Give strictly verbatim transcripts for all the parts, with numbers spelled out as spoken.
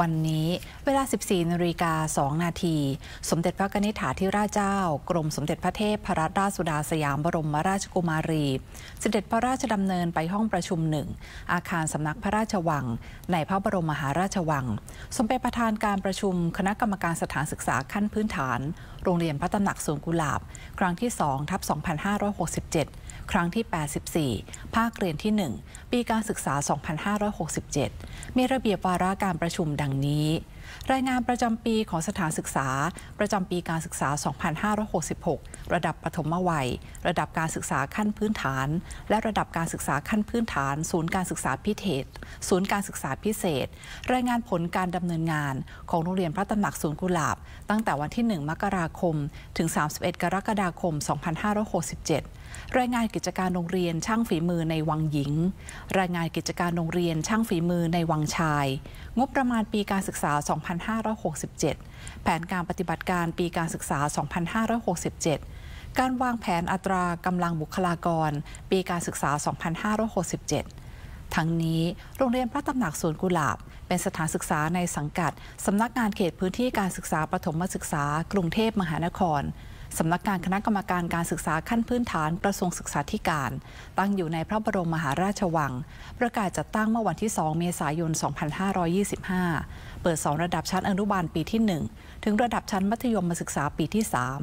วันนี้เวลา สิบสี่นาฬิกาสองนาทีสมเด็จพระกนิษฐาธิราชเจ้ากรมสมเด็จพระเทพรัตนราชสุดาสยามบรมราชกุมารีเสด็จพระราชดำเนินไปห้องประชุมหนึ่งอาคารสำนักพระราชวังในพระบรมมหาราชวังสมเป็นประธานการประชุมคณะกรรมการสถานศึกษาขั้นพื้นฐานโรงเรียนพระตำหนักสวนกุหลาบครั้งที่ สองทับสองพันห้าร้อยหกสิบเจ็ด ครั้งที่ แปดสิบสี่ ภาคเรียนที่ หนึ่ง ปีการศึกษา สองพันห้าร้อยหกสิบเจ็ด มีระเบียบวาระการประชุมดังนี้รายงานประจำปีของสถานศึกษาประจำปีการศึกษา สองพันห้าร้อยหกสิบหก ระดับปฐมวัยระดับการศึกษาขั้นพื้นฐานและระดับการศึกษาขั้นพื้นฐานศูนย์การศึกษาพิเศษศูนย์การศึกษาพิเศษรายงานผลการดำเนินงานของโรงเรียนพระตำหนักสวนกุหลาบตั้งแต่วันที่ หนึ่งมกราคมถึง สามสิบเอ็ดกรกฎาคม สองพันห้าร้อยหกสิบเจ็ดรายงานกิจการโรงเรียนช่างฝีมือในวังหญิงรายงานกิจการโรงเรียนช่างฝีมือในวังชายงบประมาณปีการศึกษาสองพันห้าร้อยหกสิบเจ็ด แผนการปฏิบัติการปีการศึกษา สองพันห้าร้อยหกสิบเจ็ด การวางแผนอัตรากำลังบุคลากรปีการศึกษา สองพันห้าร้อยหกสิบเจ็ด ทั้งนี้โรงเรียนพระตำหนักสวนกุหลาบเป็นสถานศึกษาในสังกัดสำนักงานเขตพื้นที่การศึกษาปฐมศึกษากรุงเทพมหานครสำนักงานคณะกรรมการการศึกษาขั้นพื้นฐานกระทรวงศึกษาธิการตั้งอยู่ในพระบรมมหาราชวังประกาศจัดตั้งเมื่อวันที่ สองเมษายน สองพันห้าร้อยยี่สิบห้า เปิดสอนระดับชั้นอนุบาลปีที่ หนึ่ง ถึงระดับชั้นมัธยมศึกษาปีที่ สาม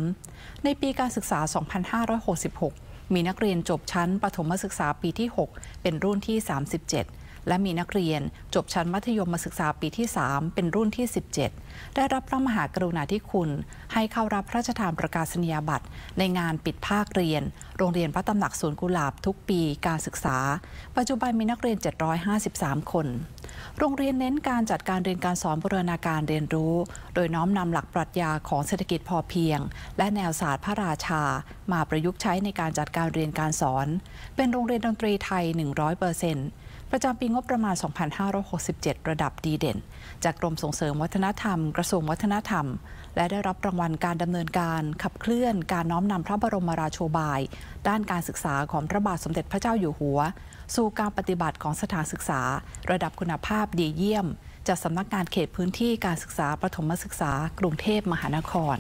ในปีการศึกษา สองพันห้าร้อยหกสิบหก มีนักเรียนจบชั้นประถมศึกษาปีที่ หก เป็นรุ่นที่ สามสิบเจ็ดและมีนักเรียนจบชั้นมัธยมศึกษาปีที่ สามเป็นรุ่นที่ สิบเจ็ดได้รับพระมหากรุณาธิคุณให้เข้ารับพระราชทานประกาศนียบัตรในงานปิดภาคเรียนโรงเรียนพระตำหนักสวนกุหลาบทุกปีการศึกษาปัจจุบันมีนักเรียนเจ็ดร้อยห้าสิบสามคนโรงเรียนเน้นการจัดการเรียนการสอนบูรณาการเรียนรู้โดยน้อมนำหลักปรัชญาของเศรษฐกิจพอเพียงและแนวศาสตร์พระราชามาประยุกต์ใช้ในการจัดการเรียนการสอนเป็นโรงเรียนดนตรีไทย หนึ่งร้อยเปอร์เซ็นต์ประจำปีงบประมาณ สองพันห้าร้อยหกสิบเจ็ด ระดับดีเด่นจากกรมส่งเสริมวัฒนธรรมกระทรวงวัฒนธรรมและได้รับรางวัลการดำเนินการขับเคลื่อนการน้อมนำพระบรมราโชบายด้านการศึกษาของพระบาทสมเด็จพระเจ้าอยู่หัวสู่การปฏิบัติของสถานศึกษาระดับคุณภาพดีเยี่ยมจากสำนักงานเขตพื้นที่การศึกษาประถมศึกษากรุงเทพมหานคร